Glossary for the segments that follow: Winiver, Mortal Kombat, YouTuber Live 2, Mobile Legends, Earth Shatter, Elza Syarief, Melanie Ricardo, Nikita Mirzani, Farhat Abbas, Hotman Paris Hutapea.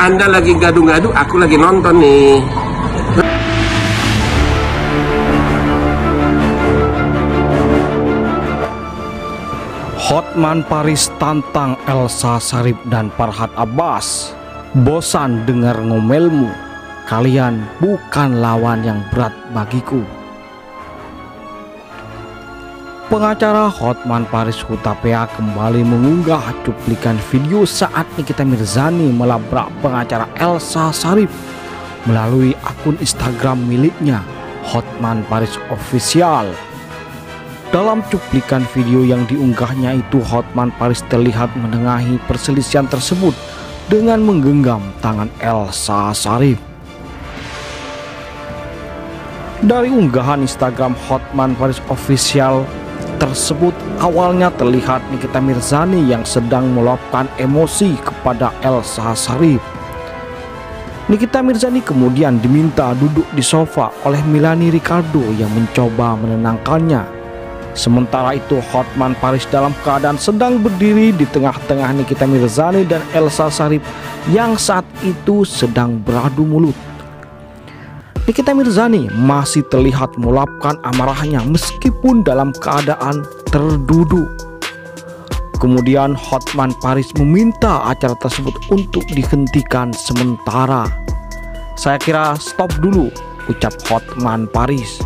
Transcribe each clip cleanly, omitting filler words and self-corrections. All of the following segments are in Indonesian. Anda lagi gaduh-gaduh, aku lagi nonton nih. Hotman Paris tantang Elza Syarief dan Farhat Abbas. Bosan dengar ngomelmu, kalian bukan lawan yang berat bagiku. Pengacara Hotman Paris Hutapea kembali mengunggah cuplikan video saat Nikita Mirzani melabrak pengacara Elza Syarief melalui akun Instagram miliknya, Hotman Paris Official. Dalam cuplikan video yang diunggahnya itu, Hotman Paris terlihat menengahi perselisihan tersebut dengan menggenggam tangan Elza Syarief. Dari unggahan Instagram Hotman Paris Official tersebut, awalnya terlihat Nikita Mirzani yang sedang meluapkan emosi kepada Elza Syarief. Nikita Mirzani kemudian diminta duduk di sofa oleh Melanie Ricardo yang mencoba menenangkannya. Sementara itu, Hotman Paris dalam keadaan sedang berdiri di tengah-tengah Nikita Mirzani dan Elza Syarief yang saat itu sedang beradu mulut. Nikita Mirzani masih terlihat meluapkan amarahnya meskipun dalam keadaan terduduk. Kemudian Hotman Paris meminta acara tersebut untuk dihentikan sementara. "Saya kira stop dulu," ucap Hotman Paris.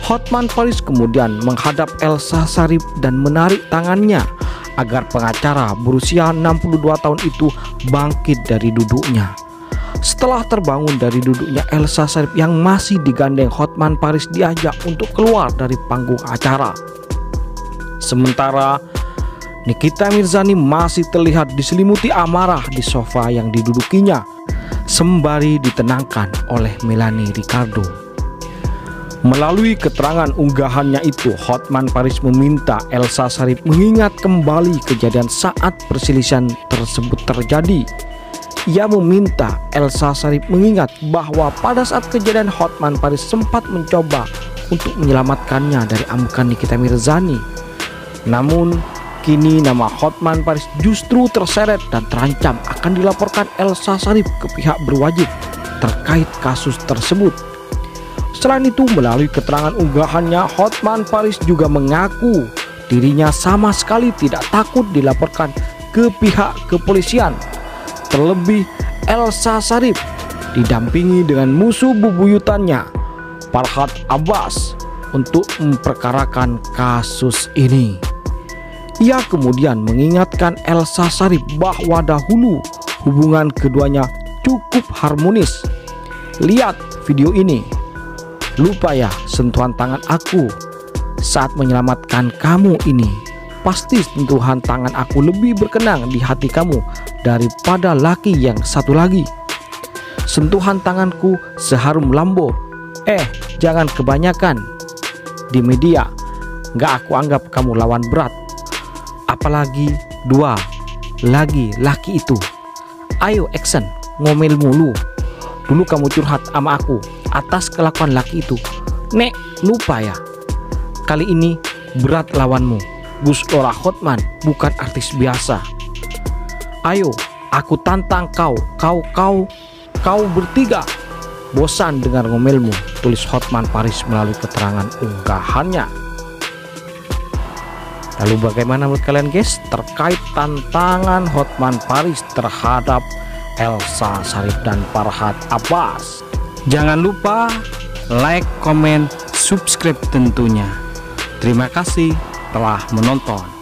Hotman Paris kemudian menghadap Elza Syarief dan menarik tangannya agar pengacara berusia 62 tahun itu bangkit dari duduknya. Setelah terbangun dari duduknya, Elza Syarief yang masih digandeng Hotman Paris diajak untuk keluar dari panggung acara. Sementara Nikita Mirzani masih terlihat diselimuti amarah di sofa yang didudukinya, sembari ditenangkan oleh Melanie Ricardo. Melalui keterangan unggahannya itu, Hotman Paris meminta Elza Syarief mengingat kembali kejadian saat perselisihan tersebut terjadi. Ia meminta Elza Syarief mengingat bahwa pada saat kejadian Hotman Paris sempat mencoba untuk menyelamatkannya dari amukan Nikita Mirzani. Namun kini nama Hotman Paris justru terseret dan terancam akan dilaporkan Elza Syarief ke pihak berwajib terkait kasus tersebut. Selain itu, melalui keterangan unggahannya, Hotman Paris juga mengaku dirinya sama sekali tidak takut dilaporkan ke pihak kepolisian. Terlebih Elza Syarief didampingi dengan musuh bebuyutannya, Farhat Abbas, untuk memperkarakan kasus ini. Ia kemudian mengingatkan Elza Syarief bahwa dahulu hubungan keduanya cukup harmonis. "Lihat video ini. Lupa ya sentuhan tangan aku saat menyelamatkan kamu ini. Pasti sentuhan tangan aku lebih berkenang di hati kamu daripada laki yang satu lagi. Sentuhan tanganku seharum lambo. Jangan kebanyakan. Di media gak aku anggap kamu lawan berat, apalagi dua lagi laki itu. Ayo action, ngomel mulu. Dulu kamu curhat sama aku atas kelakuan laki itu. Nek lupa ya. Kali ini berat lawanmu. Gus Ora Hotman bukan artis biasa. Ayo aku tantang kau bertiga. Bosan dengar ngomelmu," tulis Hotman Paris melalui keterangan unggahannya. Lalu bagaimana menurut kalian guys terkait tantangan Hotman Paris terhadap Elza Syarief dan Farhat Abbas? Jangan lupa like, komen, subscribe tentunya. Terima kasih telah menonton.